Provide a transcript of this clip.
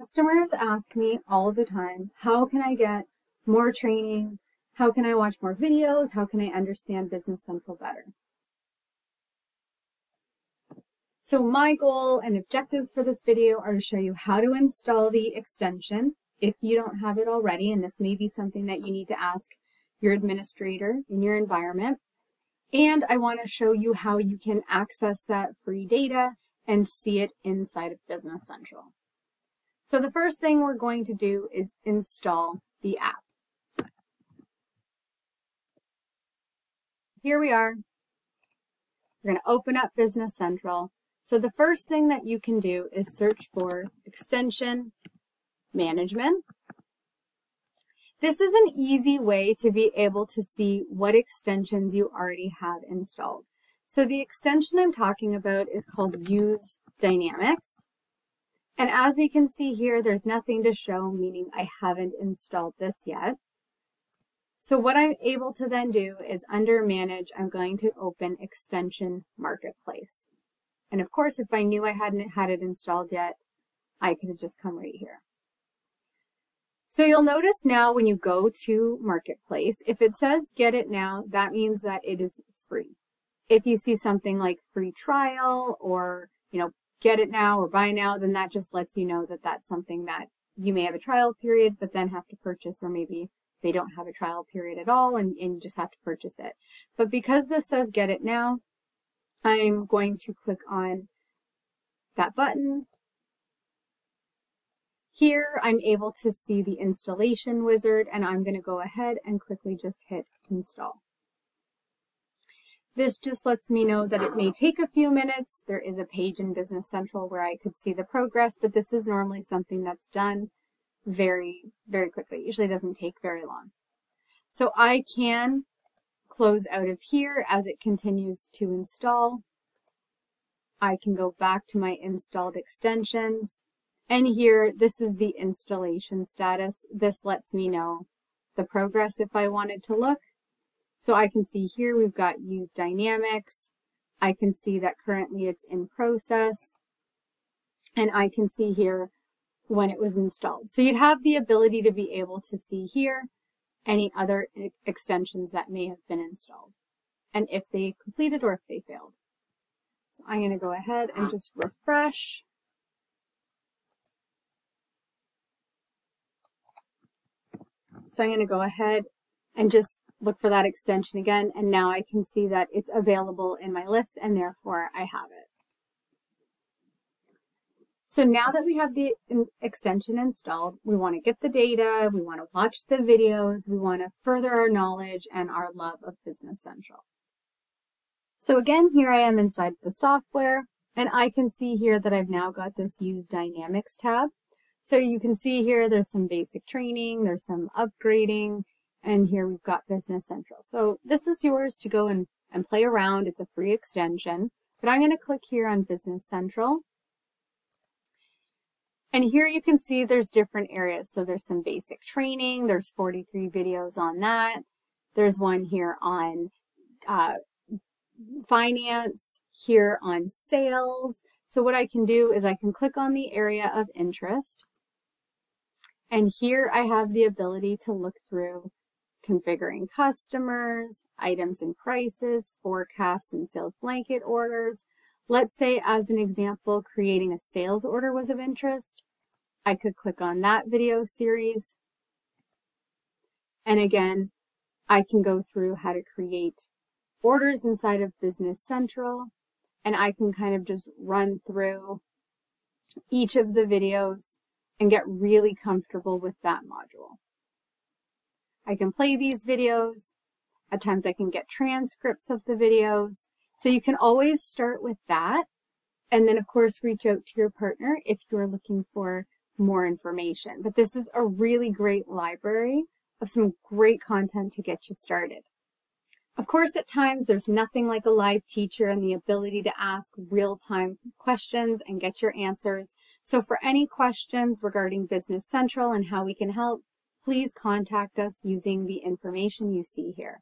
Customers ask me all the time, how can I get more training? How can I watch more videos? How can I understand Business Central better? So my goal and objectives for this video are to show you how to install the extension if you don't have it already, and this may be something that you need to ask your administrator in your environment. And I want to show you how you can access that free data and see it inside of Business Central. So the first thing we're going to do is install the app. Here we are. We're going to open up Business Central. So the first thing that you can do is search for Extension Management. This is an easy way to be able to see what extensions you already have installed. So the extension I'm talking about is called Use Dynamics. And as we can see here, there's nothing to show, meaning I haven't installed this yet. So what I'm able to then do is under Manage, I'm going to open Extension Marketplace. And of course, if I knew I hadn't had it installed yet, I could have just come right here. So you'll notice now when you go to Marketplace, if it says get it now, that means that it is free. If you see something like free trial or, get it now or buy now, then that just lets you know that that's something that you may have a trial period, but then have to purchase, or maybe they don't have a trial period at all and you just have to purchase it. But because this says get it now, I'm going to click on that button. Here, I'm able to see the installation wizard, and I'm going to go ahead and quickly just hit install. This just lets me know that it may take a few minutes. There is a page in Business Central where I could see the progress, but this is normally something that's done very, very quickly. It usually doesn't take very long. So I can close out of here as it continues to install. I can go back to my installed extensions. And here, this is the installation status. This lets me know the progress if I wanted to look. So I can see here we've got Use Dynamics. I can see that currently it's in process. And I can see here when it was installed. So you'd have the ability to be able to see here any other extensions that may have been installed, and if they completed or if they failed. So I'm going to go ahead and just refresh. So I'm going to go ahead and just look for that extension again, and now I can see that it's available in my list, and therefore I have it. So now that we have the extension installed, we want to get the data, we want to watch the videos, we want to further our knowledge and our love of Business Central. So again, here I am inside the software, and I can see here that I've now got this Use Dynamics tab. So you can see here there's some basic training, there's some upgrading, and here we've got Business Central. So this is yours to go and play around. It's a free extension, but I'm going to click here on Business Central. And here you can see there's different areas. So there's some basic training. There's 43 videos on that. There's one here on finance, here on sales. So what I can do is I can click on the area of interest. And here I have the ability to look through configuring customers, items and prices, forecasts and sales blanket orders. Let's say, as an example, creating a sales order was of interest. I could click on that video series. And again, I can go through how to create orders inside of Business Central. And I can kind of just run through each of the videos and get really comfortable with that module. I can play these videos. At times I can get transcripts of the videos. So you can always start with that, and then of course reach out to your partner if you're looking for more information. But this is a really great library of some great content to get you started. Of course, at times there's nothing like a live teacher and the ability to ask real-time questions and get your answers. So for any questions regarding Business Central and how we can help, please contact us using the information you see here.